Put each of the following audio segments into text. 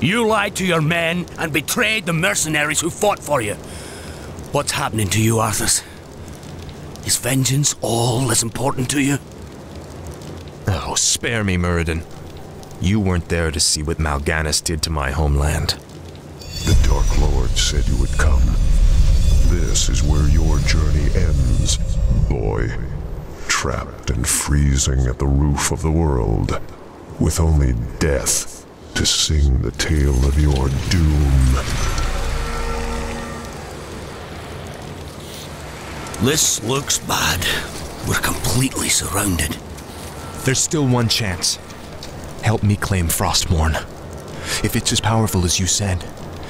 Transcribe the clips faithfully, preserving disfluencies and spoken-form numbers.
You lied to your men and betrayed the mercenaries who fought for you. What's happening to you, Arthas? Is vengeance all as important to you? Oh, spare me, Muradin. You weren't there to see what Mal'Ganis did to my homeland. The Dark Lord said you would come. This is where your journey ends, boy. Trapped and freezing at the roof of the world, with only death to sing the tale of your doom. This looks bad. We're completely surrounded. There's still one chance. Help me claim Frostmourne. If it's as powerful as you said,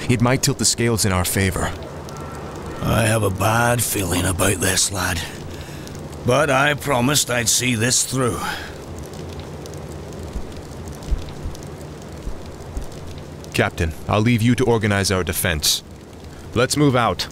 it might tilt the scales in our favor. I have a bad feeling about this, lad. But I promised I'd see this through. Captain, I'll leave you to organize our defense. Let's move out.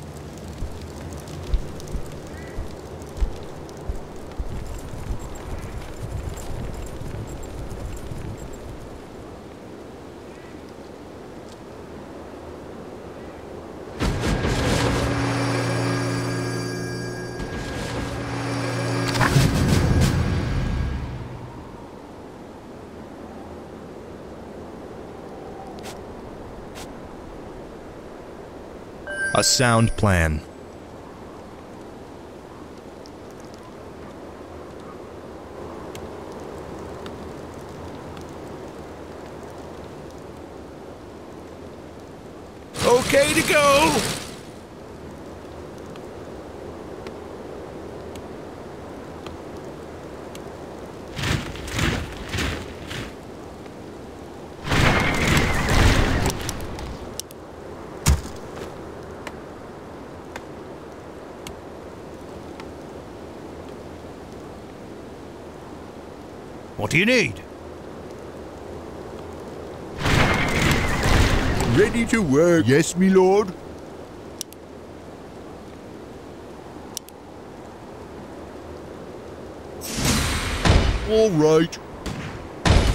A sound plan. Okay to go! What do you need? Ready to work. Yes, me lord. All right.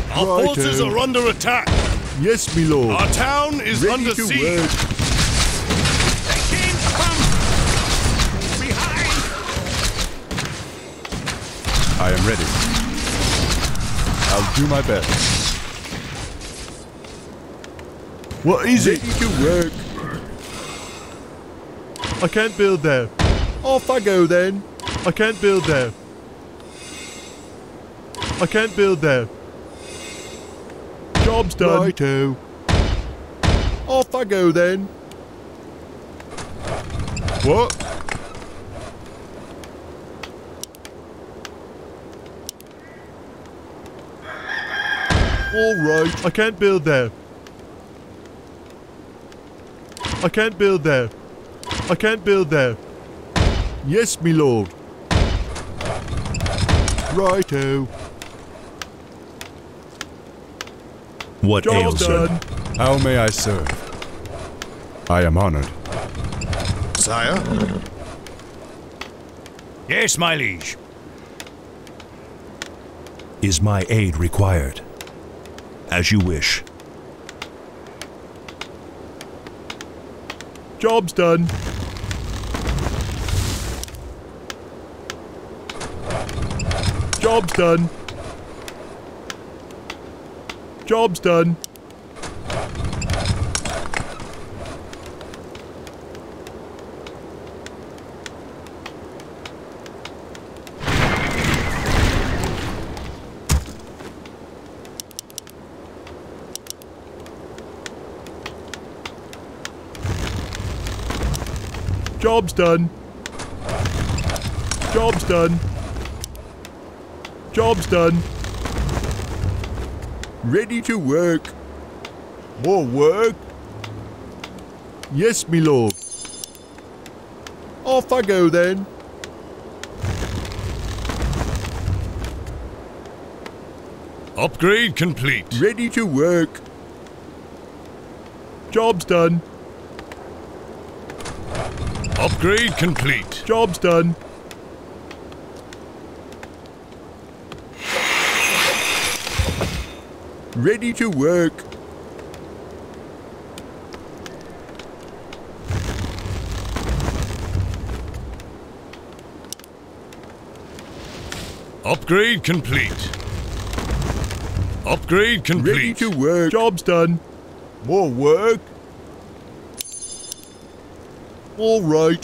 Our right forces hand. Are under attack. Yes, me lord. Our town is Ready under to siege. Work. They came from behind. I am ready. I'll do my best. What is it? Ready to work. I can't build there. Off I go then. I can't build there. I can't build there. Job's done. Righto. Off I go then. What? All right. I can't build there. I can't build there. I can't build there. Yes, me lord. Righto. What Job ails you? How may I serve? I am honored. Sire? Yes, my liege. Is my aid required? As you wish. Job's done. Job's done. Job's done. Job's done. Job's done. Job's done. Ready to work. More work? Yes, me lord. Off I go then. Upgrade complete. Ready to work. Job's done. Upgrade complete. Job's done. Ready to work. Upgrade complete. Upgrade complete. Ready to work. Job's done. More work. All right.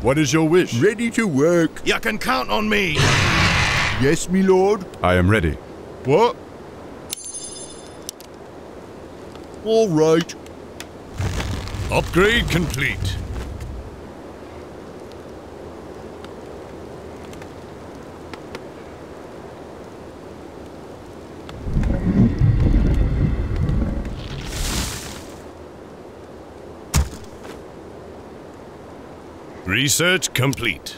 What is your wish? Ready to work. You can count on me. Yes, me lord. I am ready. What? All right. Upgrade complete. Research complete.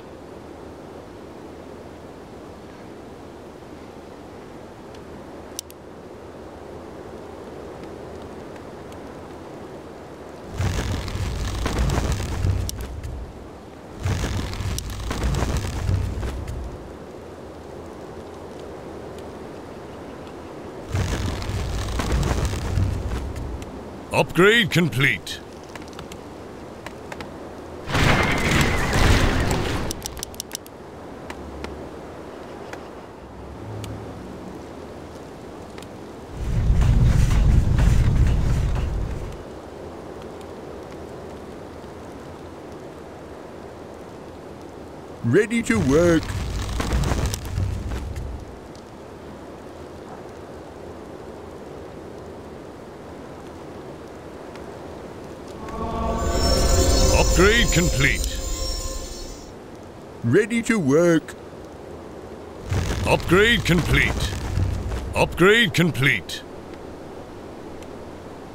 Upgrade complete. Ready to work. Upgrade complete. Ready to work. Upgrade complete. Upgrade complete.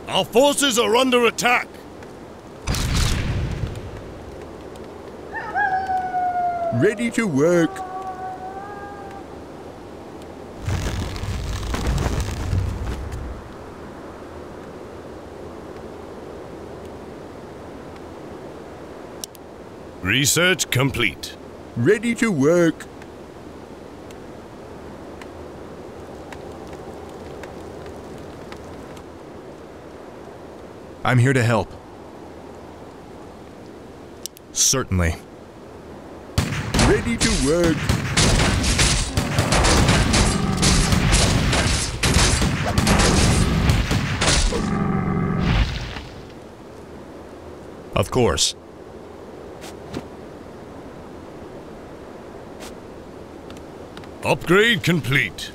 Our forces are under attack. Ready to work. Research complete. Ready to work. I'm here to help. Certainly. Ready to work. Of course. Upgrade complete.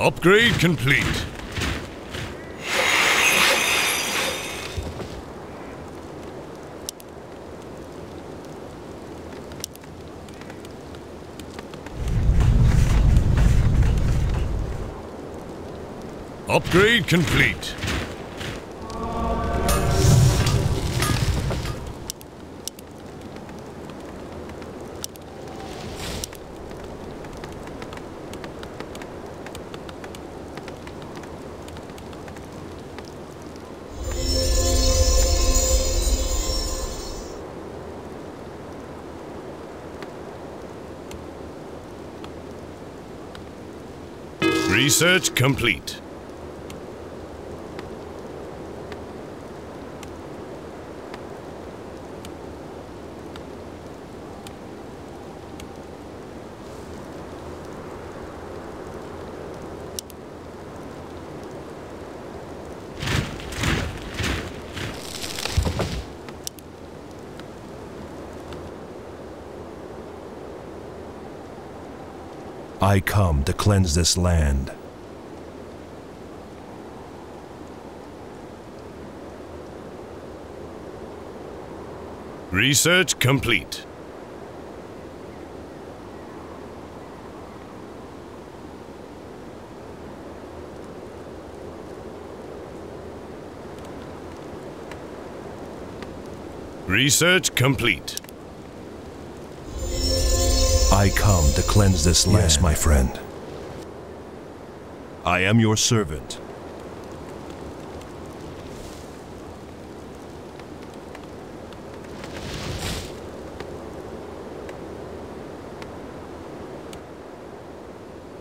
Upgrade complete. Upgrade complete. Research complete. I come to cleanse this land. Research complete. Research complete. I come to cleanse this land. Yes, my friend. I am your servant.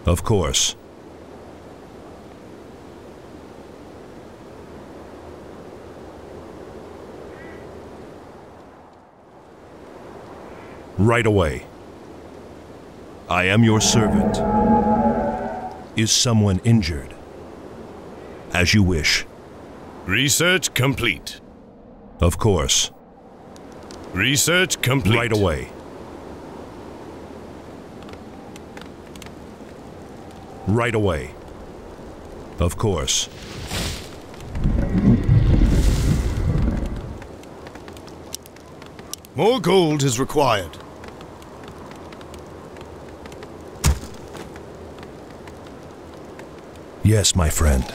Of course. Right away. I am your servant. Is someone injured? As you wish. Research complete. Of course. Research complete. Right away. Right away. Of course. More gold is required. Yes, my friend.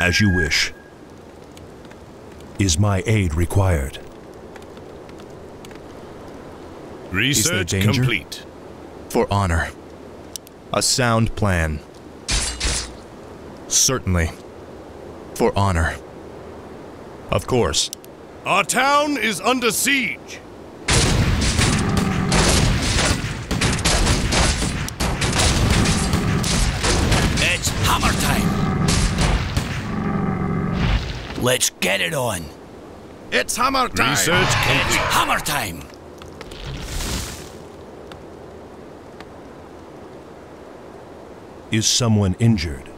As you wish. Is my aid required? Research complete. For honor. A sound plan. Certainly. For honor. Of course. Our town is under siege. It's hammer time. Let's get it on. It's hammer time. Research complete. It's hammer time. Is someone injured?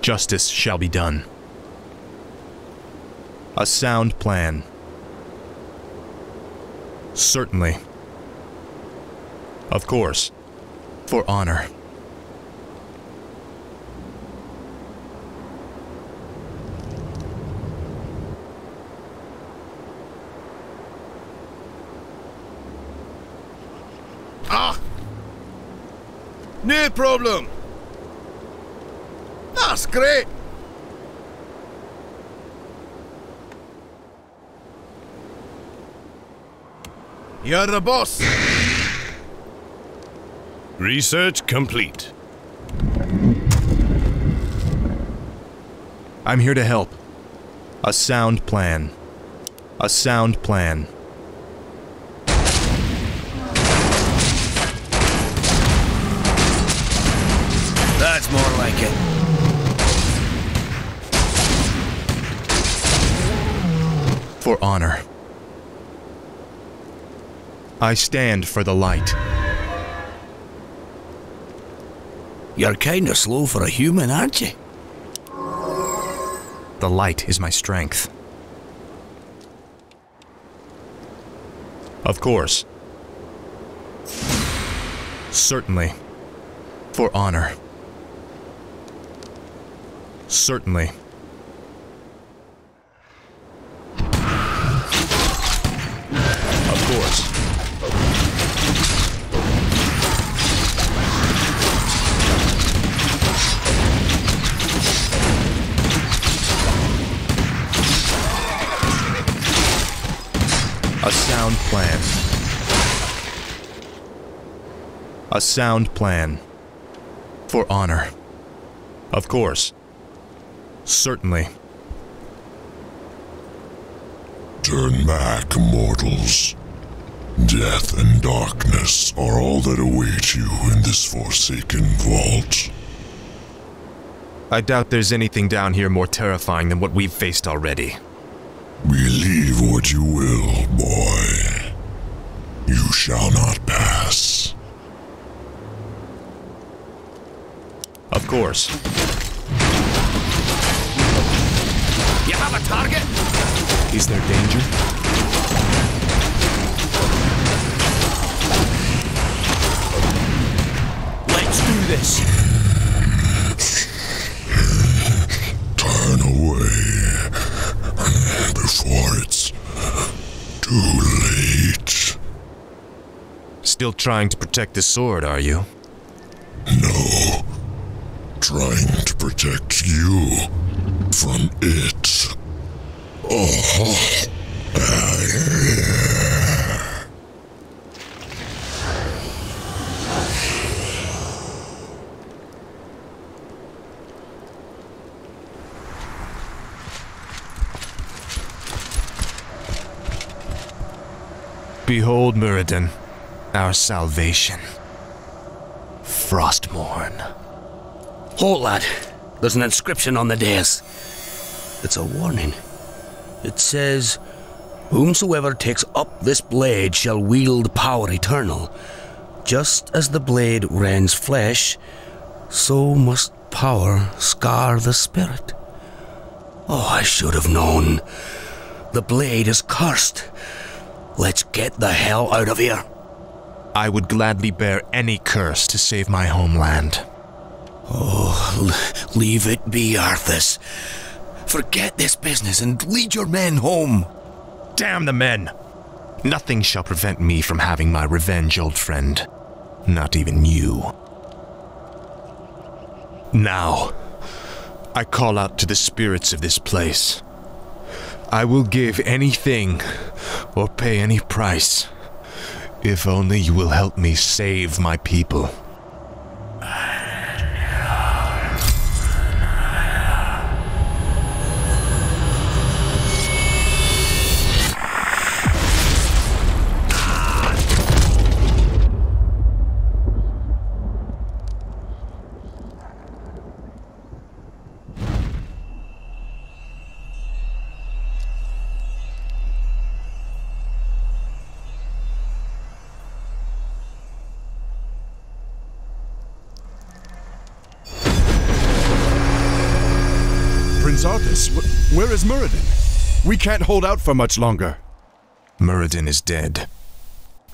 Justice shall be done. A sound plan. Certainly. Of course. For honor. No problem. That's great. You're the boss. Research complete. I'm here to help. A sound plan. A sound plan. That's more like it. For honor. I stand for the light. You're kinda slow for a human, aren't you? The light is my strength. Of course. Certainly. For honor. Certainly. Of course. A sound plan. A sound plan. For honor. Of course. Certainly. Turn back, mortals. Death and darkness are all that await you in this forsaken vault. I doubt there's anything down here more terrifying than what we've faced already. Believe what you will, boy. You shall not pass. Of course. You have a target? Is there danger? Let's do this. Turn away before it's too late. Still trying to protect the sword, are you? No. Trying to protect you from it. Behold, Muradin, our salvation. Frostmourne. Halt, lad. There's an inscription on the dais. It's a warning. It says, "Whomsoever takes up this blade shall wield power eternal. Just as the blade rends flesh, so must power scar the spirit." Oh, I should have known. The blade is cursed. Let's get the hell out of here. I would gladly bear any curse to save my homeland. Oh, leave it be, Arthas. Forget this business and lead your men home. Damn the men! Nothing shall prevent me from having my revenge, old friend. Not even you. Now, I call out to the spirits of this place. I will give anything or pay any price, if only you will help me save my people. Arthas, where is Muradin? We can't hold out for much longer. Muradin is dead.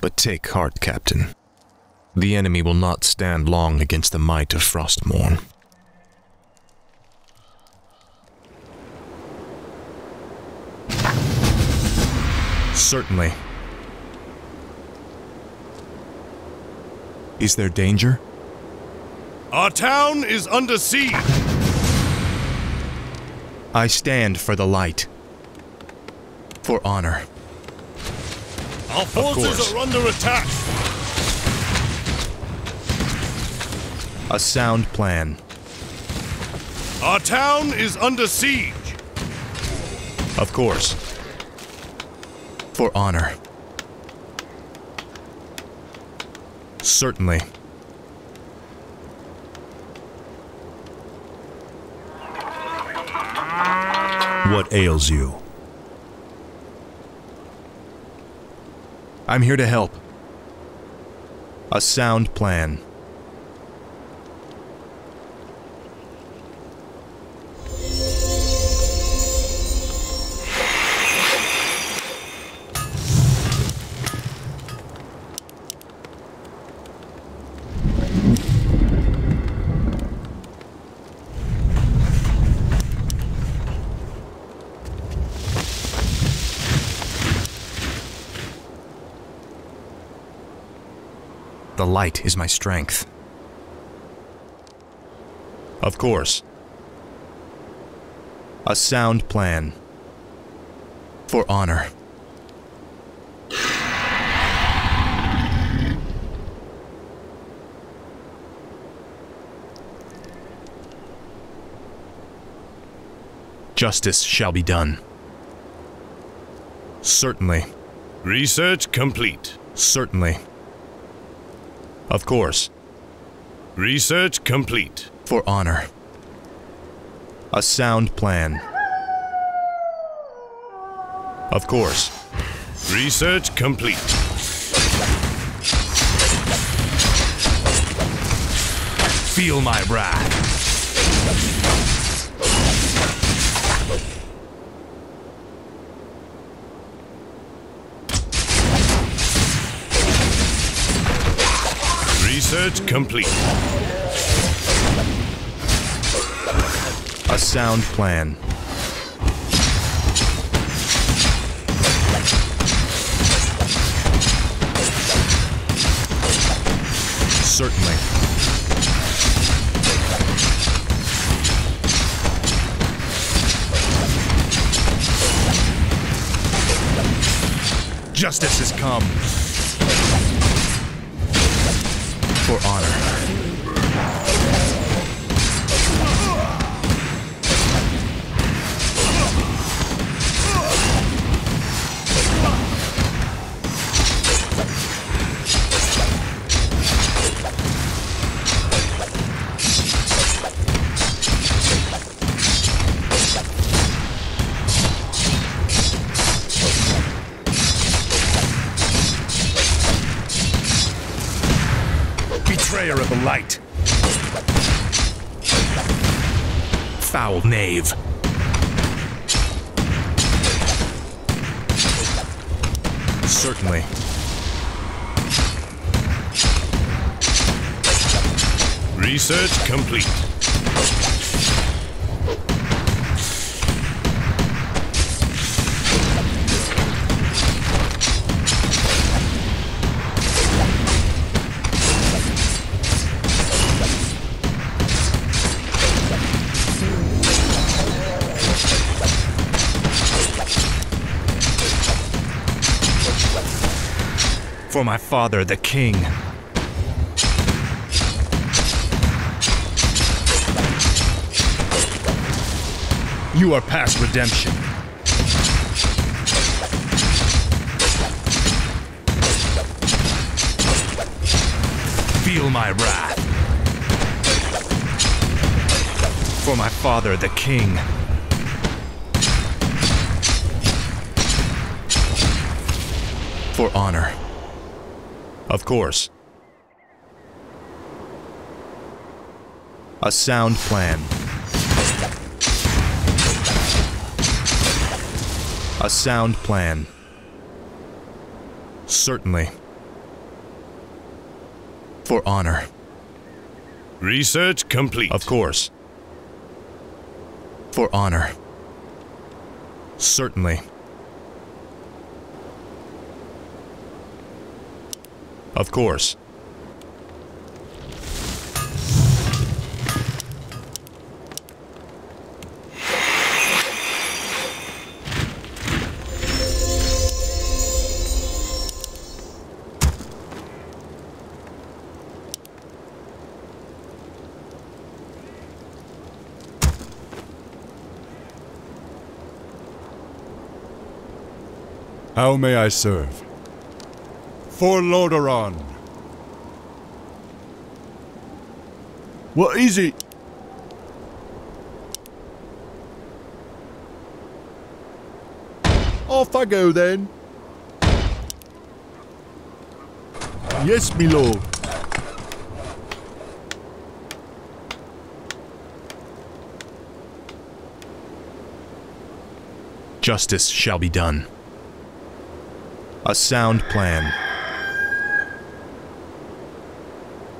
But take heart, Captain. The enemy will not stand long against the might of Frostmourne. Certainly. Is there danger? Our town is under siege! I stand for the light. For honor. Our forces are under attack! A sound plan. Our town is under siege! Of course. For honor. Certainly. What ails you? I'm here to help. A sound plan. The light is my strength. Of course. A sound plan. For honor. Justice shall be done. Certainly. Research complete. Certainly. Of course. Research complete. For honor. A sound plan. Of course. Research complete. Feel my wrath. Research complete. A sound plan. Certainly. Justice has come. For honor. Of the light. Foul knave. Certainly. Research complete. For my father, the king. You are past redemption. Feel my wrath. For my father, the king. For honor. Of course. A sound plan. A sound plan. Certainly. For honor. Research complete. Of course. For honor. Certainly. Of course. How may I serve? For Lordaeron. What is it? Off I go then. Yes, my lord. Justice shall be done. A sound plan.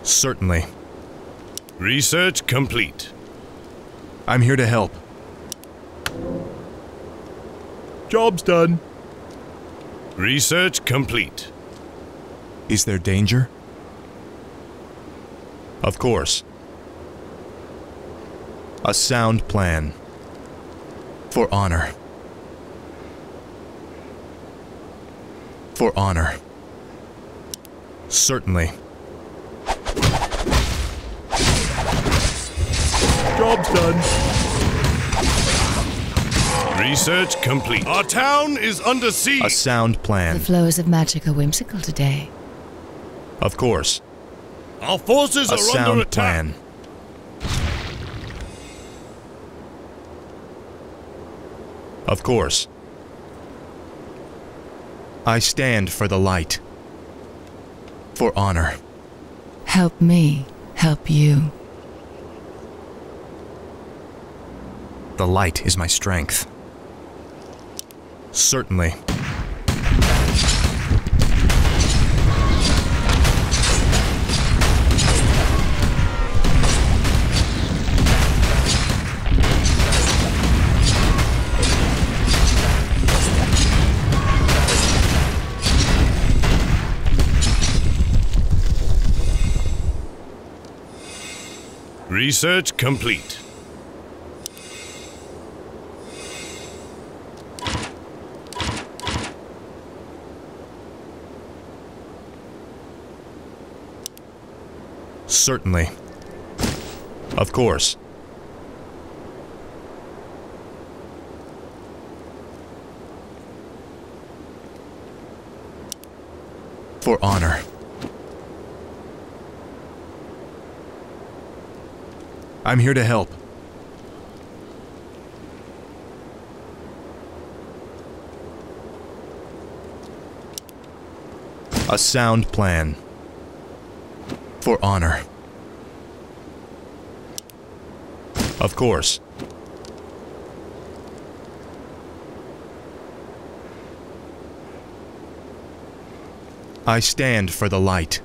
Certainly. Research complete. I'm here to help. Job's done. Research complete. Is there danger? Of course. A sound plan. For honor. For honor. Certainly. Job's done. Research complete. Our town is under siege. A sound plan. The flows of magic are whimsical today. Of course. Our forces are under attack. A sound plan. Of course. I stand for the light. For honor. Help me help you. The light is my strength. Certainly. Research complete. Certainly. Of course. For honor. I'm here to help. A sound plan. For honor. Of course. I stand for the light.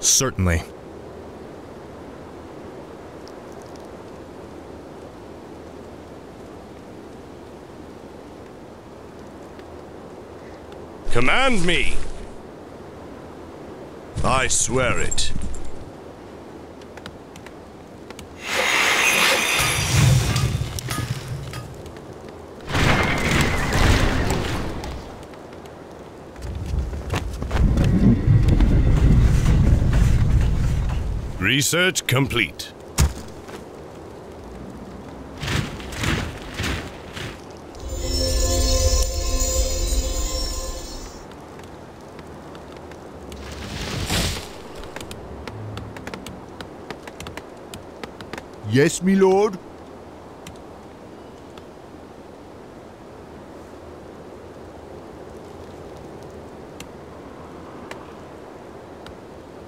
Certainly. Command me! I swear it. Research complete. Yes, my lord.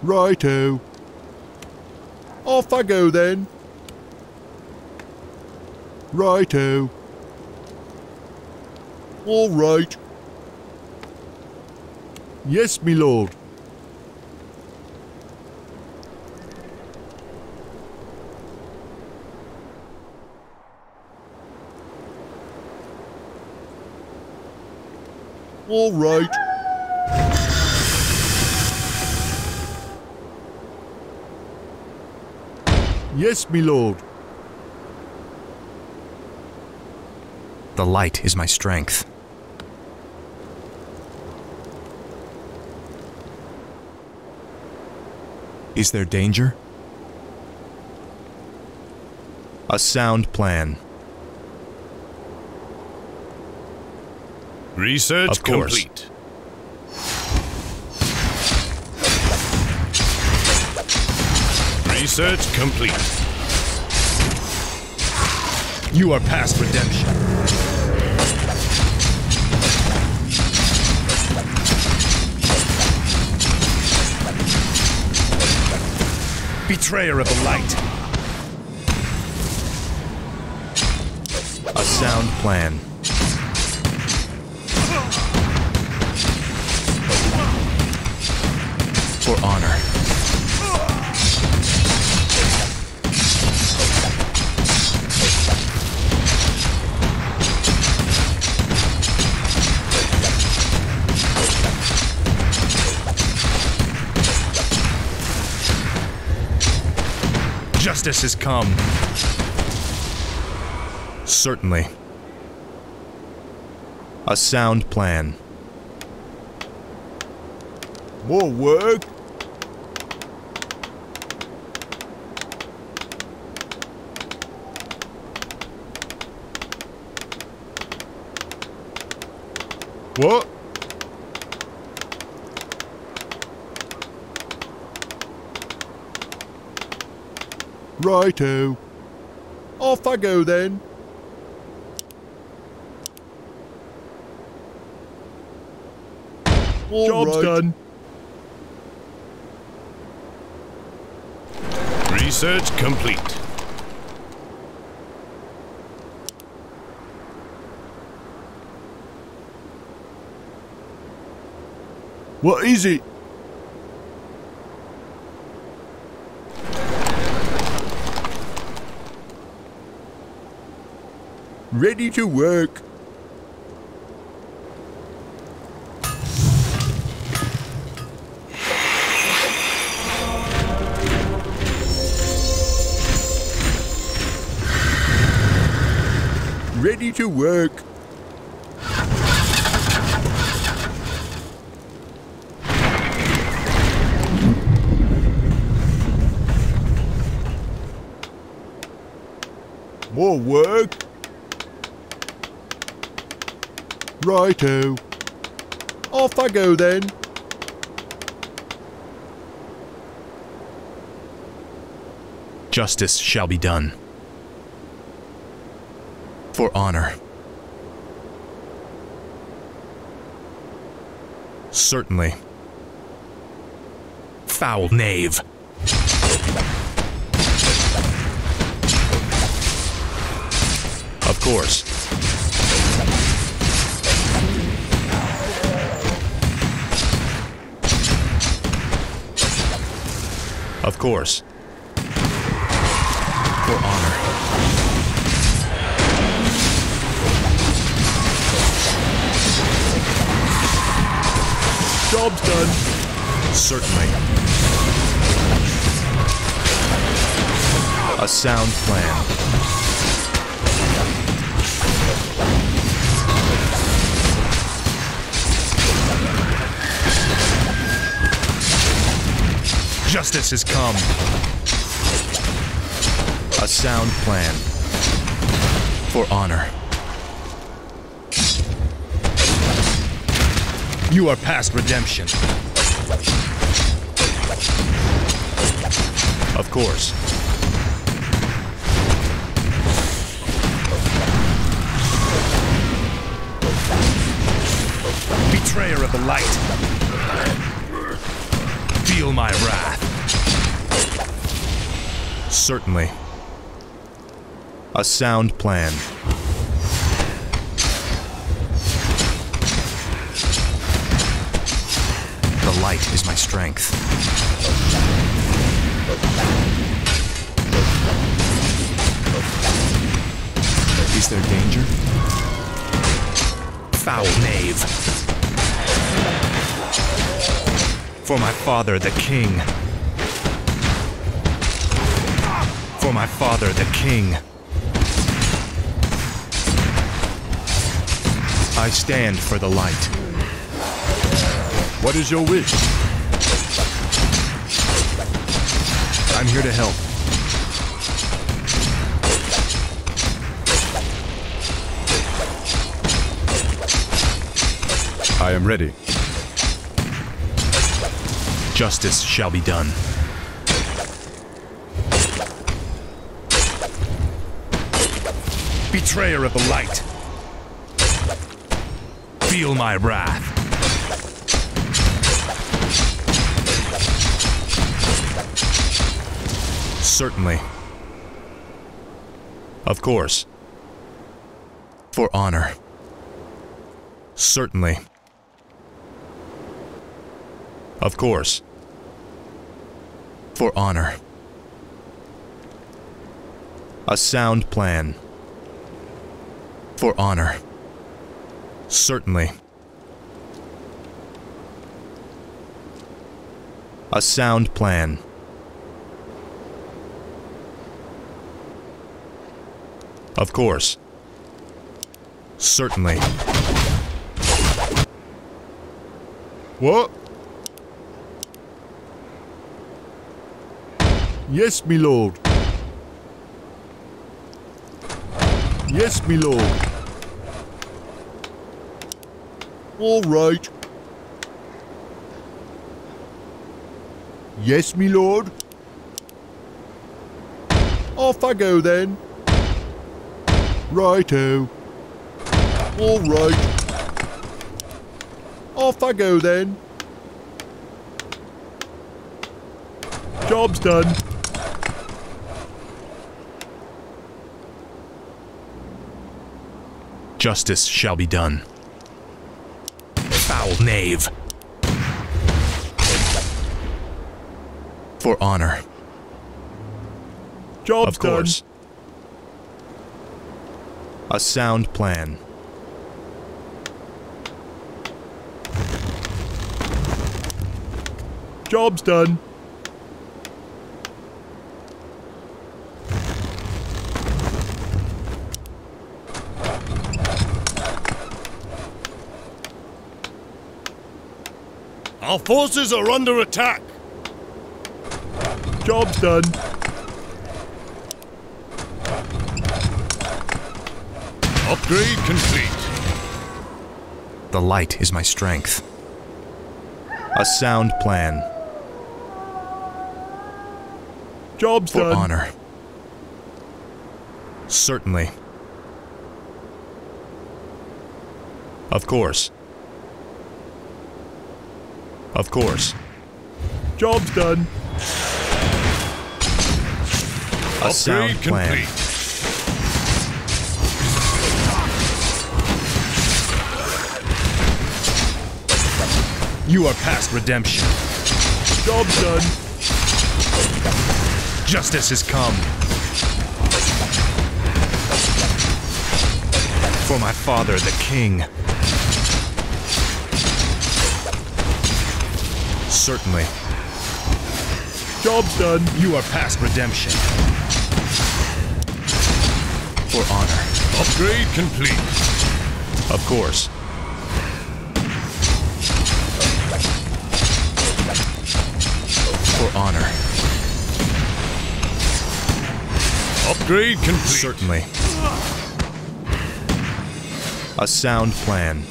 Righto. Off I go then. Righto. All right. Yes, my lord. All right. Yes, my lord. The light is my strength. Is there danger? A sound plan. Research complete. Research complete. You are past redemption. Betrayer of the light. A sound plan. For honor. Justice has come. Certainly. A sound plan. More work. What? Righto. Off I go then. All Job's right. done. Research complete. What is it? Ready to work. Ready to work. More work. Righto. Off I go then. Justice shall be done. For honor. Certainly. Foul knave. Of course. Of course. For honor. Job's done. Certainly. A sound plan. Justice has come. A sound plan. For honor. You are past redemption. Of course. Betrayer of the light. Feel my wrath. Certainly. A sound plan. Light is my strength. Is there danger? Foul knave. For my father, the king. For my father, the king. I stand for the light. What is your wish? I'm here to help. I am ready. Justice shall be done. Betrayer of the light. Feel my wrath. Certainly. Of course. For honor. Certainly. Of course. For honor. A sound plan. For honor. Certainly. A sound plan. Of course. Certainly. What? Yes, me lord. Yes, me lord. All right. Yes, me lord. Off I go then. Righto. All right. Off I go then. Job's done. Justice shall be done. Foul knave. For honor. Job's done. Of course. A sound plan. Job's done. Our forces are under attack. Job's done. Upgrade complete. The light is my strength. A sound plan. Job's done. For honor. Certainly. Of course. Of course. Job's done. A sound plan. You are past redemption. Job's done. Justice has come. For my father, the king. Certainly. Job's done. You are past redemption. For honor. Upgrade complete. Of course. For honor. Upgrade complete. Certainly. A sound plan.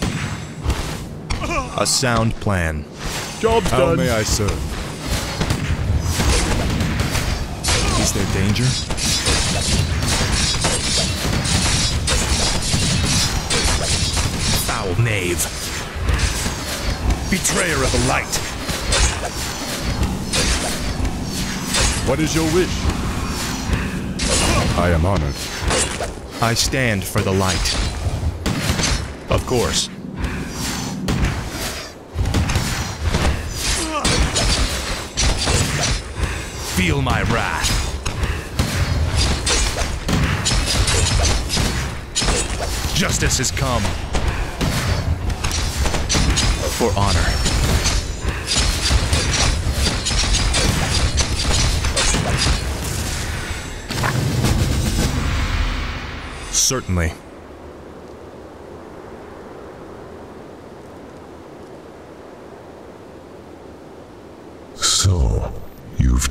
A sound plan. Job's done. How may I serve? Is there danger? Foul knave. Betrayer of the light. What is your wish? I am honored. I stand for the light. Of course. Feel my wrath. Justice has come. For honor. Certainly.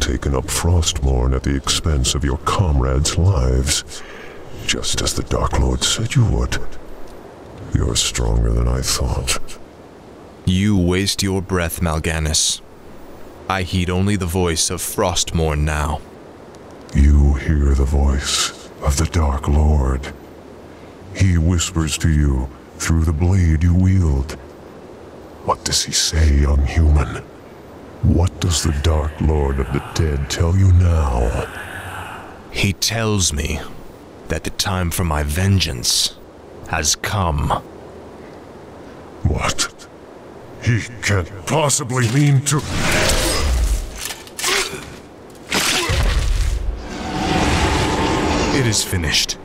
Taken up Frostmourne at the expense of your comrades' lives, just as the Dark Lord said you would. You're stronger than I thought. You waste your breath, Mal'Ganis. I heed only the voice of Frostmourne now. You hear the voice of the Dark Lord. He whispers to you through the blade you wield. What does he say, young human? What does the Dark Lord of the Dead tell you now? He tells me that the time for my vengeance has come. What? He can't possibly mean to... It is finished.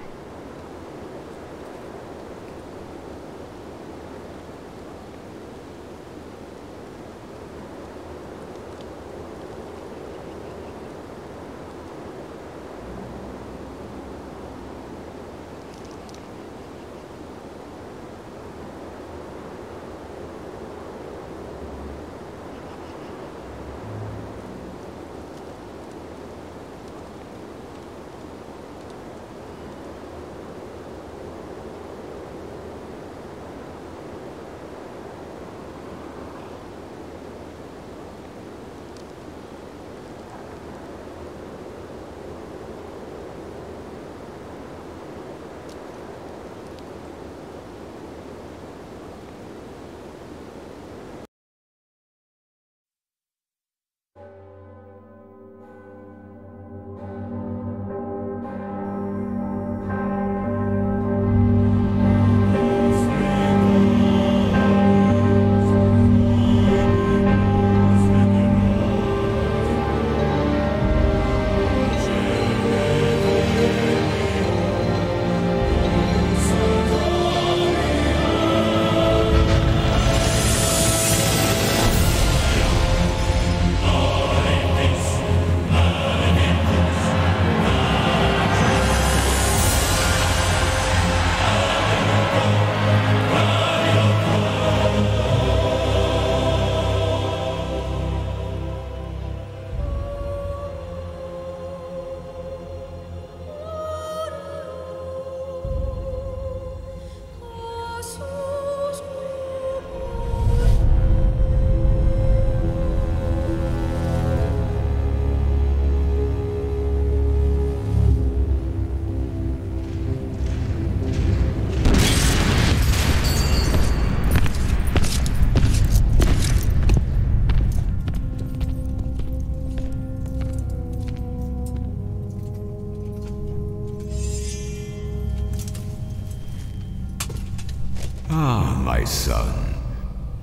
my son.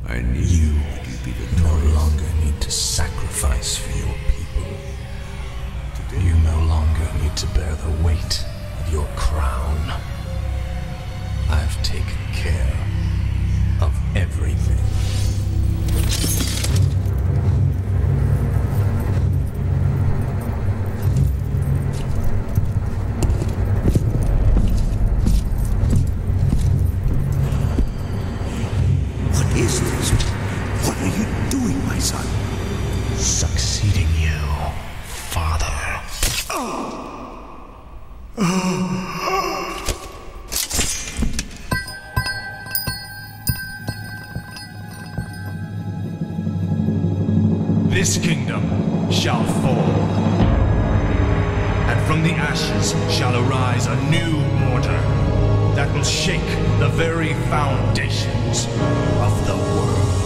I knew you would be victorious. No longer need to sacrifice for your people. You no longer need to bear the weight of your crown. I've taken care of everything. This kingdom shall fall, and from the ashes shall arise a new order that will shake the very foundations of the world.